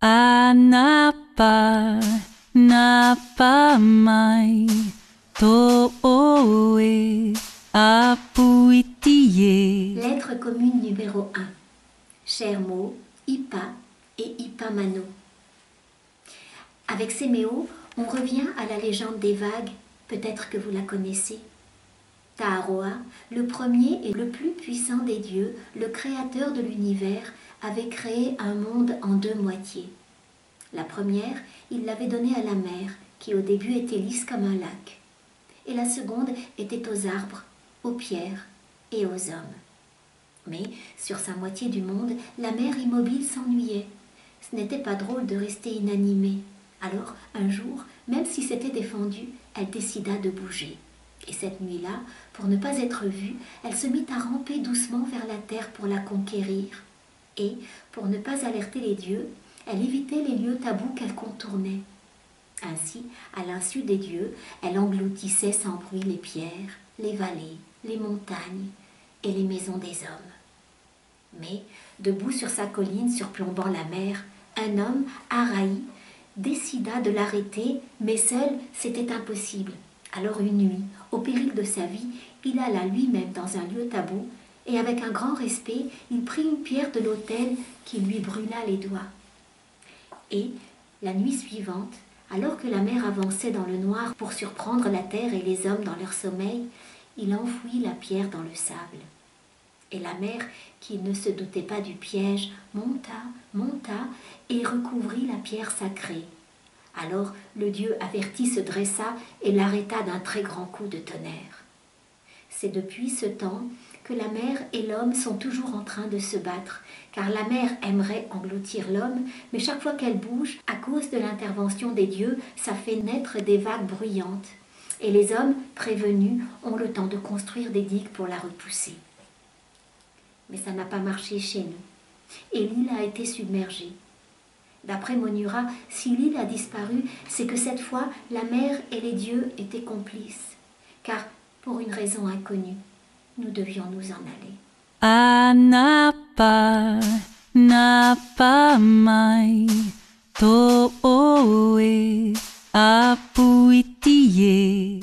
Anapa napa mai to'oe apuitie. Lettre commune numéro 1. Chers mots Ipa et Ipamano. Avec ces méos, on revient à la légende des vagues, peut-être que vous la connaissez. Taaroa, le premier et le plus puissant des dieux, le créateur de l'univers, avait créé un monde en deux moitiés. La première, il l'avait donnée à la mer, qui au début était lisse comme un lac. Et la seconde était aux arbres, aux pierres et aux hommes. Mais, sur sa moitié du monde, la mer immobile s'ennuyait. Ce n'était pas drôle de rester inanimée. Alors, un jour, même si c'était défendu, elle décida de bouger. Et cette nuit-là, pour ne pas être vue, elle se mit à ramper doucement vers la terre pour la conquérir. Et, pour ne pas alerter les dieux, elle évitait les lieux tabous qu'elle contournait. Ainsi, à l'insu des dieux, elle engloutissait sans bruit les pierres, les vallées, les montagnes et les maisons des hommes. Mais, debout sur sa colline surplombant la mer, un homme, Araï, décida de l'arrêter, mais seul, c'était impossible. Alors une nuit, au péril de sa vie, il alla lui-même dans un lieu tabou, et avec un grand respect, il prit une pierre de l'autel qui lui brûla les doigts. Et, la nuit suivante, alors que la mer avançait dans le noir pour surprendre la terre et les hommes dans leur sommeil, il enfouit la pierre dans le sable. Et la mer, qui ne se doutait pas du piège, monta, et recouvrit la pierre sacrée. Alors le dieu averti se dressa et l'arrêta d'un très grand coup de tonnerre. C'est depuis ce temps que la mer et l'homme sont toujours en train de se battre, car la mer aimerait engloutir l'homme, mais chaque fois qu'elle bouge, à cause de l'intervention des dieux, ça fait naître des vagues bruyantes. Et les hommes, prévenus, ont le temps de construire des digues pour la repousser. Mais ça n'a pas marché chez nous, et l'île a été submergée. D'après Monura, si l'île a disparu, c'est que cette fois, la mer et les dieux étaient complices. Car, pour une raison inconnue, nous devions nous en aller. Anapa, napa mai, to'oe, apuitie.